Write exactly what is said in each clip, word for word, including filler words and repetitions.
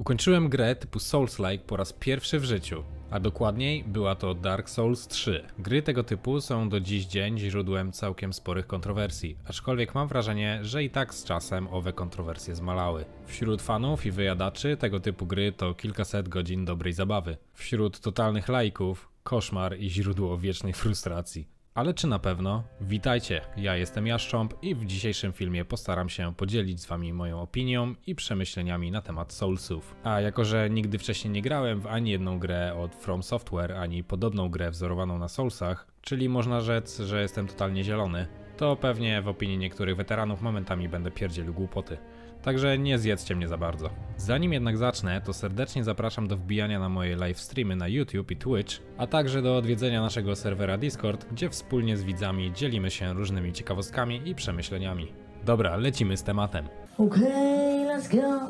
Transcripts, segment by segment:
Ukończyłem grę typu Souls-like po raz pierwszy w życiu, a dokładniej była to Dark Souls trzy. Gry tego typu są do dziś dzień źródłem całkiem sporych kontrowersji, aczkolwiek mam wrażenie, że i tak z czasem owe kontrowersje zmalały. Wśród fanów i wyjadaczy tego typu gry to kilkaset godzin dobrej zabawy. Wśród totalnych laików koszmar i źródło wiecznej frustracji. Ale czy na pewno? Witajcie, ja jestem Jaszczomp i w dzisiejszym filmie postaram się podzielić z wami moją opinią i przemyśleniami na temat Soulsów. A jako, że nigdy wcześniej nie grałem w ani jedną grę od From Software, ani podobną grę wzorowaną na Soulsach, czyli można rzec, że jestem totalnie zielony, to pewnie w opinii niektórych weteranów momentami będę pierdzielił głupoty. Także nie zjedzcie mnie za bardzo. Zanim jednak zacznę, to serdecznie zapraszam do wbijania na moje livestreamy na YouTube i Twitch, a także do odwiedzenia naszego serwera Discord, gdzie wspólnie z widzami dzielimy się różnymi ciekawostkami i przemyśleniami. Dobra, lecimy z tematem. Okay, let's go.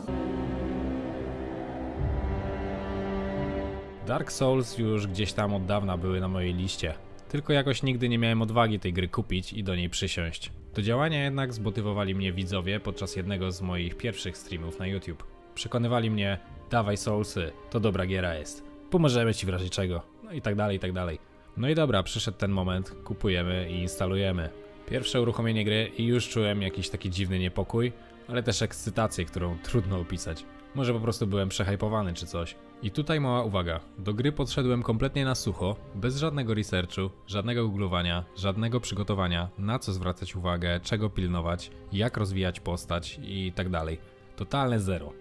Dark Souls już gdzieś tam od dawna były na mojej liście. Tylko jakoś nigdy nie miałem odwagi tej gry kupić i do niej przysiąść. Do działania jednak zmotywowali mnie widzowie podczas jednego z moich pierwszych streamów na YouTube. Przekonywali mnie, dawaj Soulsy, to dobra giera jest, pomożemy ci w razie czego, no i tak dalej, i tak dalej. No i dobra, przyszedł ten moment, kupujemy i instalujemy. Pierwsze uruchomienie gry i już czułem jakiś taki dziwny niepokój, ale też ekscytację, którą trudno opisać. Może po prostu byłem przehypowany czy coś. I tutaj mała uwaga, do gry podszedłem kompletnie na sucho, bez żadnego researchu, żadnego googlowania, żadnego przygotowania, na co zwracać uwagę, czego pilnować, jak rozwijać postać i tak dalej. Totalne zero.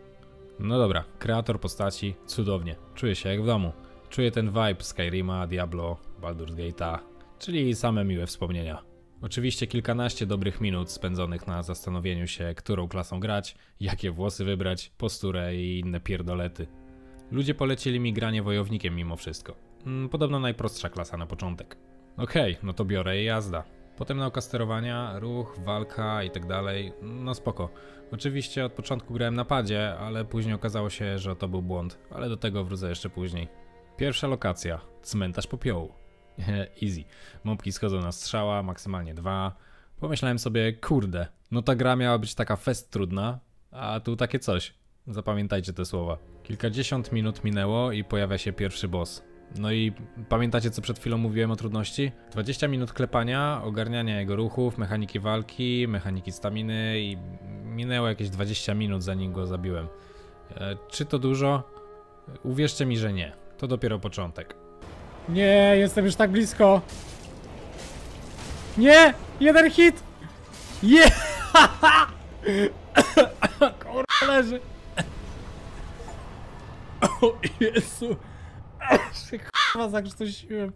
No dobra, kreator postaci, cudownie, czuję się jak w domu. Czuję ten vibe Skyrima, Diablo, Baldur's Gate'a, czyli same miłe wspomnienia. Oczywiście kilkanaście dobrych minut spędzonych na zastanowieniu się, którą klasą grać, jakie włosy wybrać, posturę i inne pierdolety. Ludzie polecili mi granie wojownikiem mimo wszystko. Podobno najprostsza klasa na początek. Okej, okay, no to biorę i jazda. Potem nauka sterowania, ruch, walka i tak dalej, no spoko. Oczywiście od początku grałem na padzie, ale później okazało się, że to był błąd, ale do tego wrócę jeszcze później. Pierwsza lokacja, cmentarz popiołu. Easy. Mopki schodzą na strzała, maksymalnie dwa. Pomyślałem sobie, kurde, no ta gra miała być taka fest trudna, a tu takie coś. Zapamiętajcie te słowa. Kilkadziesiąt minut minęło i pojawia się pierwszy boss. No i pamiętacie, co przed chwilą mówiłem o trudności? dwadzieścia minut klepania, ogarniania jego ruchów, mechaniki walki, mechaniki staminy i minęło jakieś dwadzieścia minut, zanim go zabiłem. E, czy to dużo? Uwierzcie mi, że nie. To dopiero początek. Nie, jestem już tak blisko. Nie! Jeden hit! Je! Kurwa, leży! O Jezu! Aż się kurwa zakrztusiłem.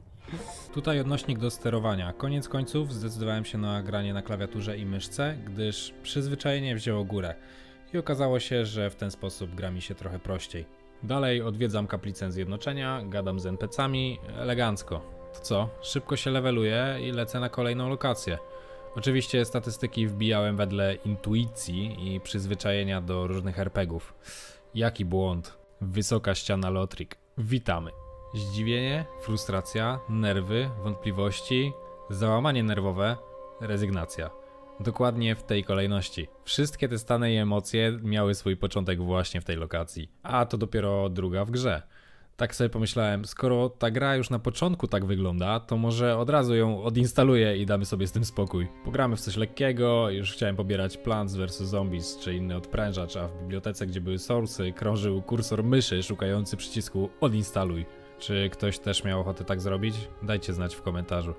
Tutaj odnośnik do sterowania. Koniec końców zdecydowałem się na granie na klawiaturze i myszce, gdyż przyzwyczajenie wzięło górę. I okazało się, że w ten sposób gra mi się trochę prościej. Dalej odwiedzam kaplicę zjednoczenia, gadam z en pe cami, elegancko. To co? Szybko się leveluję i lecę na kolejną lokację. Oczywiście statystyki wbijałem wedle intuicji i przyzwyczajenia do różnych er pe gieów. Jaki błąd. Wysoka ściana Lothric. Witamy. Zdziwienie, frustracja, nerwy, wątpliwości, załamanie nerwowe, rezygnacja. Dokładnie w tej kolejności. Wszystkie te stany i emocje miały swój początek właśnie w tej lokacji. A to dopiero druga w grze. Tak sobie pomyślałem, skoro ta gra już na początku tak wygląda, to może od razu ją odinstaluję i damy sobie z tym spokój. Pogramy w coś lekkiego, już chciałem pobierać Plants versus Zombies czy inny odprężacz, a w bibliotece, gdzie były source'y, krążył kursor myszy szukający przycisku odinstaluj. Czy ktoś też miał ochotę tak zrobić? Dajcie znać w komentarzu.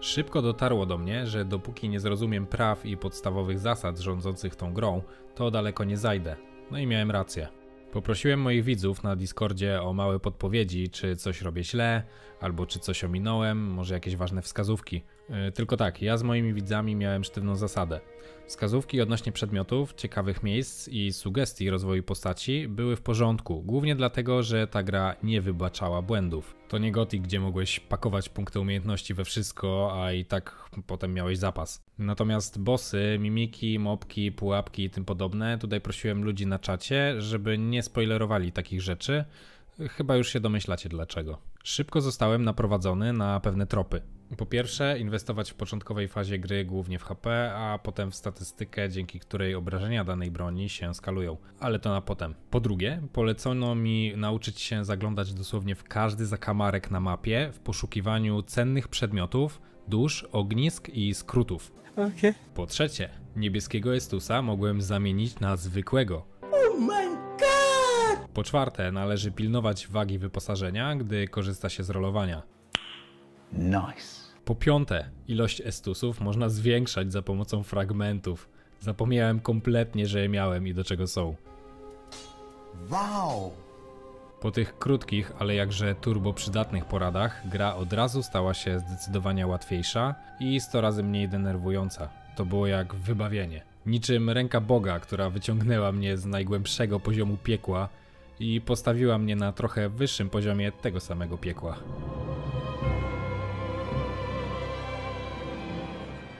Szybko dotarło do mnie, że dopóki nie zrozumiem praw i podstawowych zasad rządzących tą grą, to daleko nie zajdę. No i miałem rację. Poprosiłem moich widzów na Discordzie o małe podpowiedzi, czy coś robię źle, albo czy coś ominąłem, może jakieś ważne wskazówki. Yy, tylko tak, ja z moimi widzami miałem sztywną zasadę. Wskazówki odnośnie przedmiotów, ciekawych miejsc i sugestii rozwoju postaci były w porządku, głównie dlatego, że ta gra nie wybaczała błędów. To nie Gothic, gdzie mogłeś pakować punkty umiejętności we wszystko, a i tak potem miałeś zapas. Natomiast bossy, mimiki, mopki, pułapki i tym podobne, tutaj prosiłem ludzi na czacie, żeby nie spoilerowali takich rzeczy. Chyba już się domyślacie dlaczego. Szybko zostałem naprowadzony na pewne tropy. Po pierwsze, inwestować w początkowej fazie gry głównie w H P, a potem w statystykę, dzięki której obrażenia danej broni się skalują, ale to na potem. Po drugie, polecono mi nauczyć się zaglądać dosłownie w każdy zakamarek na mapie w poszukiwaniu cennych przedmiotów, dusz, ognisk i skrótów. Okay. Po trzecie, niebieskiego Estusa mogłem zamienić na zwykłego. Oh my God! Po czwarte, należy pilnować wagi wyposażenia, gdy korzysta się z rolowania. Nice. Po piąte, ilość estusów można zwiększać za pomocą fragmentów. Zapomniałem kompletnie, że je miałem i do czego są. Wow! Po tych krótkich, ale jakże turbo przydatnych poradach, gra od razu stała się zdecydowanie łatwiejsza i sto razy mniej denerwująca. To było jak wybawienie. Niczym ręka Boga, która wyciągnęła mnie z najgłębszego poziomu piekła i postawiła mnie na trochę wyższym poziomie tego samego piekła.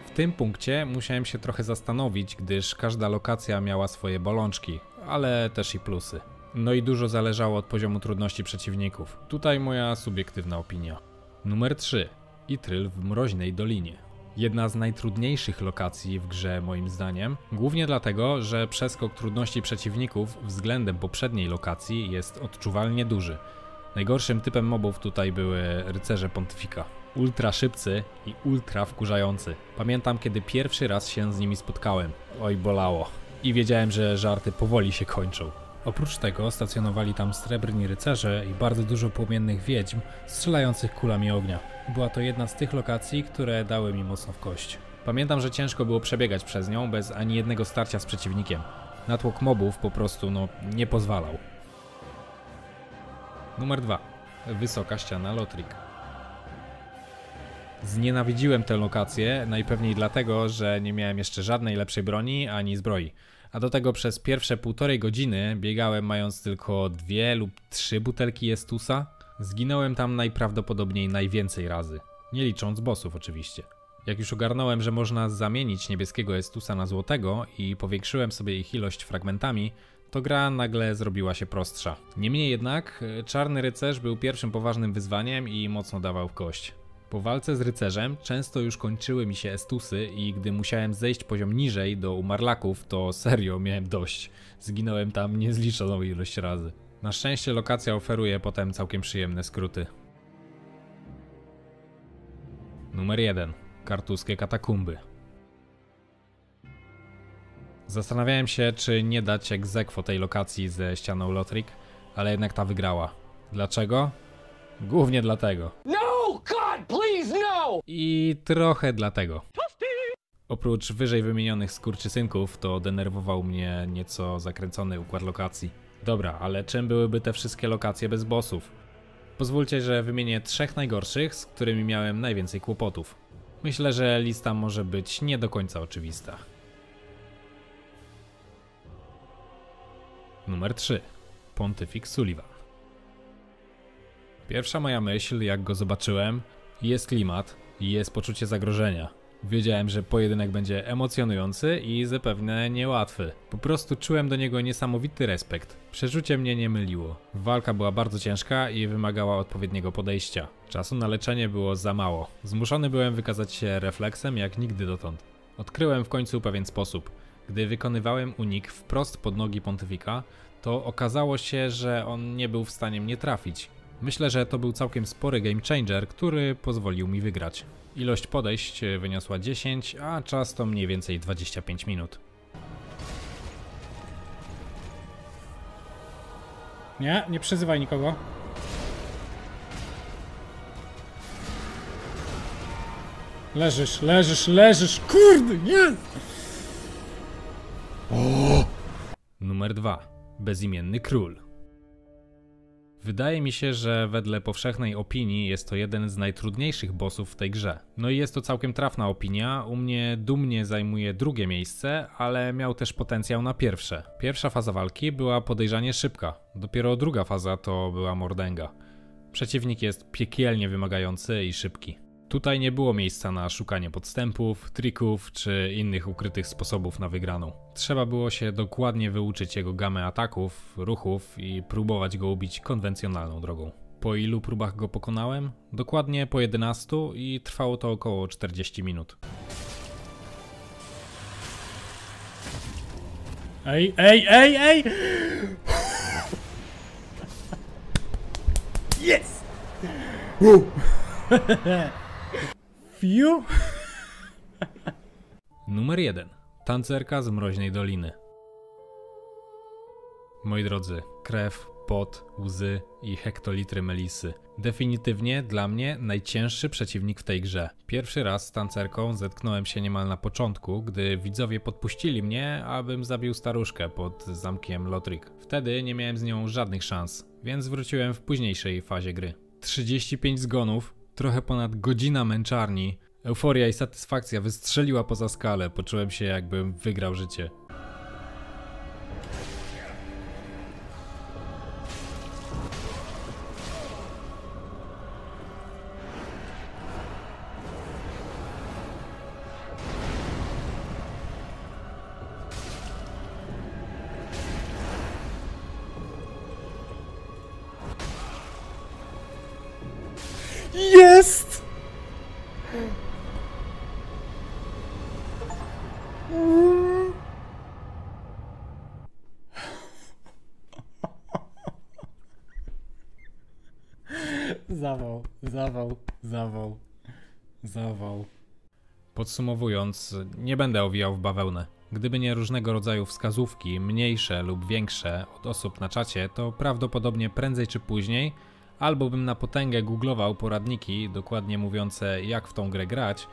W tym punkcie musiałem się trochę zastanowić, gdyż każda lokacja miała swoje bolączki, ale też i plusy. No i dużo zależało od poziomu trudności przeciwników. Tutaj moja subiektywna opinia. Numer trzy. Itryl w Mroźnej Dolinie. Jedna z najtrudniejszych lokacji w grze moim zdaniem, głównie dlatego, że przeskok trudności przeciwników względem poprzedniej lokacji jest odczuwalnie duży. Najgorszym typem mobów tutaj były rycerze Pontyfika. Ultra szybcy i ultra wkurzający. Pamiętam, kiedy pierwszy raz się z nimi spotkałem. Oj, bolało. I wiedziałem, że żarty powoli się kończą. Oprócz tego stacjonowali tam srebrni rycerze i bardzo dużo płomiennych wiedźm strzelających kulami ognia. Była to jedna z tych lokacji, które dały mi mocno w kość. Pamiętam, że ciężko było przebiegać przez nią bez ani jednego starcia z przeciwnikiem. Natłok mobów po prostu no nie pozwalał. Numer dwa. Wysoka ściana Lothric. Znienawidziłem tę lokację, najpewniej dlatego, że nie miałem jeszcze żadnej lepszej broni ani zbroi. A do tego przez pierwsze półtorej godziny biegałem mając tylko dwie lub trzy butelki Estusa. Zginąłem tam najprawdopodobniej najwięcej razy. Nie licząc bossów oczywiście. Jak już ogarnąłem, że można zamienić niebieskiego Estusa na złotego i powiększyłem sobie ich ilość fragmentami, to gra nagle zrobiła się prostsza. Niemniej jednak, Czarny Rycerz był pierwszym poważnym wyzwaniem i mocno dawał w kość. Po walce z rycerzem często już kończyły mi się estusy i gdy musiałem zejść poziom niżej do umarlaków, to serio miałem dość. Zginąłem tam niezliczoną ilość razy. Na szczęście lokacja oferuje potem całkiem przyjemne skróty. Numer jeden. Kartuzkie katakumby. Zastanawiałem się, czy nie dać ex aequo tej lokacji ze ścianą Lothric, ale jednak ta wygrała. Dlaczego? Głównie dlatego. I trochę dlatego. Oprócz wyżej wymienionych skurczysynków, to denerwował mnie nieco zakręcony układ lokacji. Dobra, ale czym byłyby te wszystkie lokacje bez bossów? Pozwólcie, że wymienię trzech najgorszych, z którymi miałem najwięcej kłopotów. Myślę, że lista może być nie do końca oczywista. Numer trzy. Pontyfik Sullivan. Pierwsza moja myśl, jak go zobaczyłem, jest klimat, jest poczucie zagrożenia. Wiedziałem, że pojedynek będzie emocjonujący i zapewne niełatwy. Po prostu czułem do niego niesamowity respekt. Przeczucie mnie nie myliło. Walka była bardzo ciężka i wymagała odpowiedniego podejścia. Czasu na leczenie było za mało. Zmuszony byłem wykazać się refleksem jak nigdy dotąd. Odkryłem w końcu pewien sposób. Gdy wykonywałem unik wprost pod nogi Pontyfika, to okazało się, że on nie był w stanie mnie trafić. Myślę, że to był całkiem spory game changer, który pozwolił mi wygrać. Ilość podejść wyniosła dziesięć, a czas to mniej więcej dwadzieścia pięć minut. Nie, nie przyzywaj nikogo. Leżysz, leżysz, leżysz, kurde, nie! O! Numer dwa. Bezimienny król. Wydaje mi się, że wedle powszechnej opinii jest to jeden z najtrudniejszych bossów w tej grze. No i jest to całkiem trafna opinia, u mnie dumnie zajmuje drugie miejsce, ale miał też potencjał na pierwsze. Pierwsza faza walki była podejrzanie szybka, dopiero druga faza to była mordęga. Przeciwnik jest piekielnie wymagający i szybki. Tutaj nie było miejsca na szukanie podstępów, trików czy innych ukrytych sposobów na wygraną. Trzeba było się dokładnie wyuczyć jego gamę ataków, ruchów i próbować go ubić konwencjonalną drogą. Po ilu próbach go pokonałem? Dokładnie po jedenastu i trwało to około czterdzieści minut. Ej, ej, ej, ej! Yes! Woo! Fiu! Numer jeden. Tancerka z Mroźnej Doliny. Moi drodzy, krew, pot, łzy i hektolitry melisy. Definitywnie dla mnie najcięższy przeciwnik w tej grze. Pierwszy raz z tancerką zetknąłem się niemal na początku, gdy widzowie podpuścili mnie, abym zabił staruszkę pod zamkiem Lothric. Wtedy nie miałem z nią żadnych szans, więc wróciłem w późniejszej fazie gry. trzydzieści pięć zgonów, trochę ponad godzina męczarni. Euforia i satysfakcja wystrzeliła poza skalę, poczułem się jakbym wygrał życie. Jest! Zawał, zawał, zawał, zawał. Podsumowując, nie będę owijał w bawełnę. Gdyby nie różnego rodzaju wskazówki, mniejsze lub większe, od osób na czacie, to prawdopodobnie prędzej czy później albo bym na potęgę googlował poradniki dokładnie mówiące jak w tą grę grać,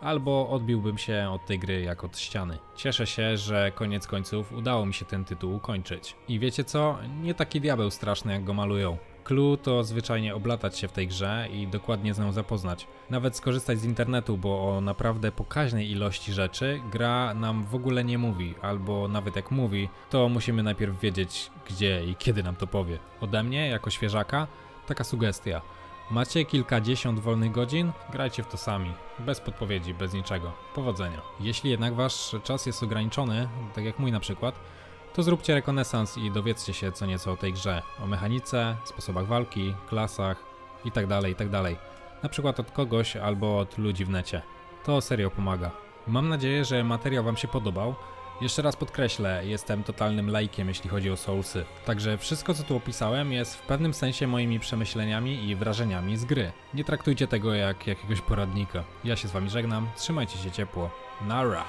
albo odbiłbym się od tej gry jak od ściany. Cieszę się, że koniec końców udało mi się ten tytuł ukończyć. I wiecie co? Nie taki diabeł straszny jak go malują. Clue to zwyczajnie oblatać się w tej grze i dokładnie z nią zapoznać. Nawet skorzystać z internetu, bo o naprawdę pokaźnej ilości rzeczy gra nam w ogóle nie mówi, albo nawet jak mówi, to musimy najpierw wiedzieć gdzie i kiedy nam to powie. Ode mnie, jako świeżaka, taka sugestia. Macie kilkadziesiąt wolnych godzin? Grajcie w to sami. Bez podpowiedzi, bez niczego. Powodzenia. Jeśli jednak wasz czas jest ograniczony, tak jak mój na przykład, to zróbcie rekonesans i dowiedzcie się co nieco o tej grze. O mechanice, sposobach walki, klasach itd., itd. Na przykład od kogoś albo od ludzi w necie. To serio pomaga. Mam nadzieję, że materiał wam się podobał. Jeszcze raz podkreślę, jestem totalnym laikiem jeśli chodzi o Soulsy, także wszystko co tu opisałem jest w pewnym sensie moimi przemyśleniami i wrażeniami z gry. Nie traktujcie tego jak jakiegoś poradnika. Ja się z wami żegnam, trzymajcie się ciepło. Nara!